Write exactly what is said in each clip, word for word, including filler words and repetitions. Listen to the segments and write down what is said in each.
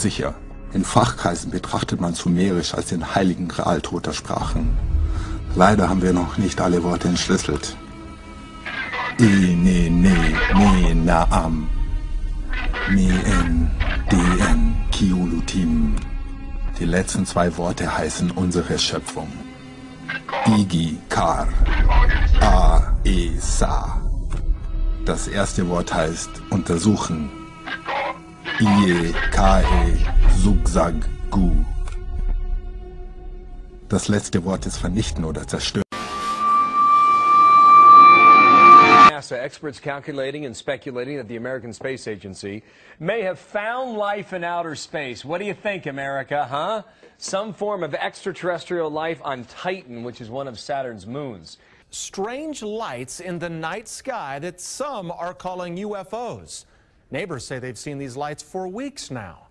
sicher. In Fachkreisen betrachtet man Sumerisch als den heiligen Gral toter Sprachen. Leider haben wir noch nicht alle Worte entschlüsselt. Ine, ne, ne, na, am. Meen, dn, kiulutim. Die letzten zwei Worte heißen unsere Schöpfung. Igi, kar, a, e, sa. Das erste Wort heißt untersuchen. Ie, kae, sugsag, gu. Das letzte Wort ist vernichten oder zerstören. NASA experts calculating and speculating that the American Space Agency may have found life in outer space. What do you think, America, huh? Some form of extraterrestrial life on Titan, which is one of Saturn's moons. Strange lights in the night sky that some are calling U F Os. Neighbors say they've seen these lights for weeks now.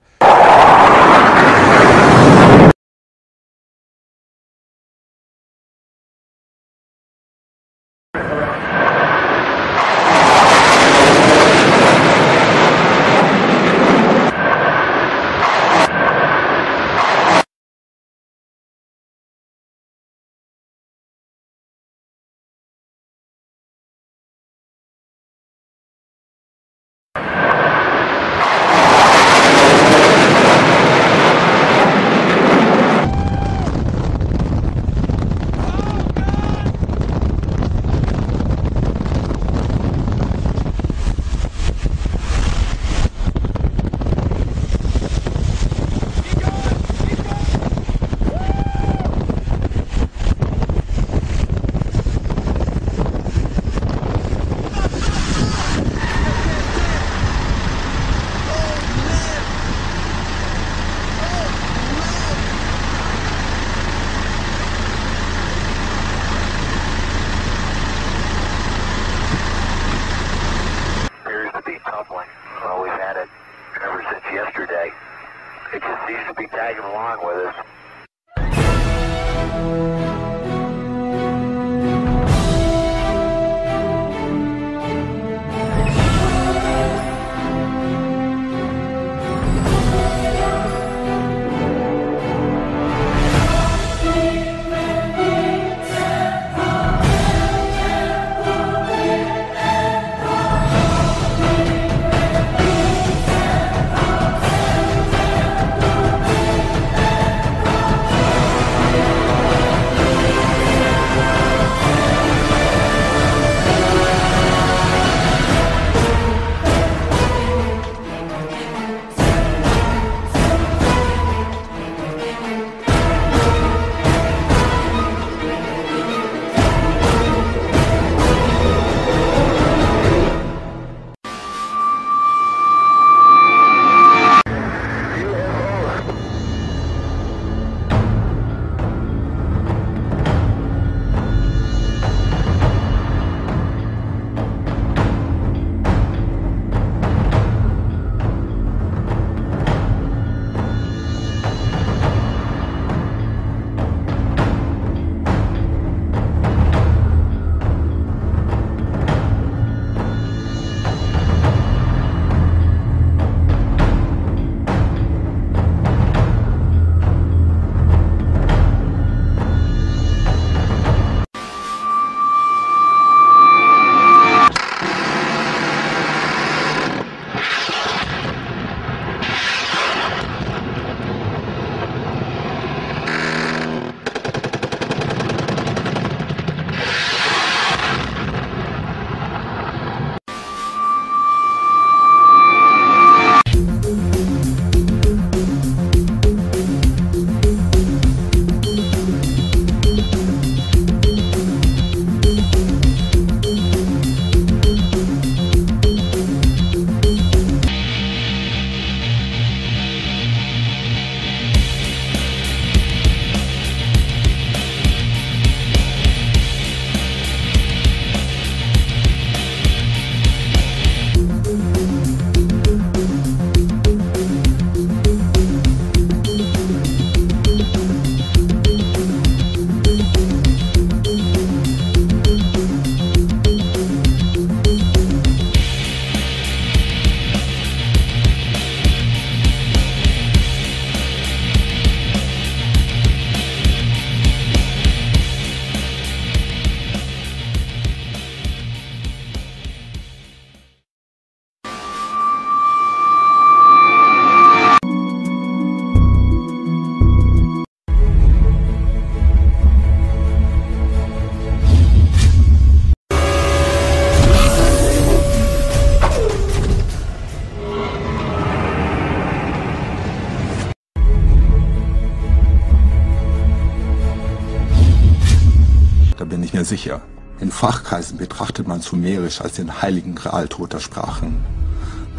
mehr sicher. In Fachkreisen betrachtet man Sumerisch als den heiligen Gral toter Sprachen.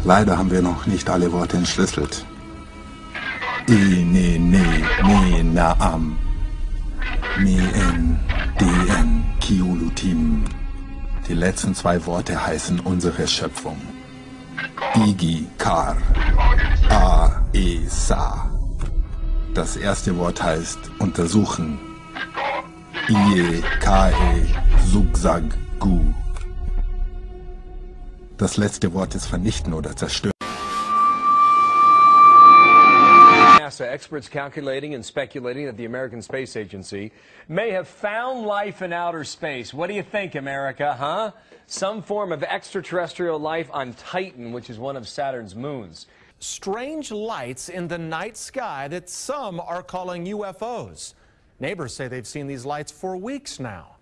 Leider haben wir noch nicht alle Worte entschlüsselt. Ine, ne, ne, naam. Meen, deen, kiulutim. Die letzten zwei Worte heißen unsere Schöpfung. Digi, kar, a, e, sa. Das erste Wort heißt untersuchen. Ie, kae, sugsag, gu. Das letzte Wort ist vernichten oder zerstören. NASA experts calculating and speculating that the American Space Agency may have found life in outer space. What do you think, America, huh? Some form of extraterrestrial life on Titan, which is one of Saturn's moons. Strange lights in the night sky that some are calling U F Os. Neighbors say they've seen these lights for weeks now.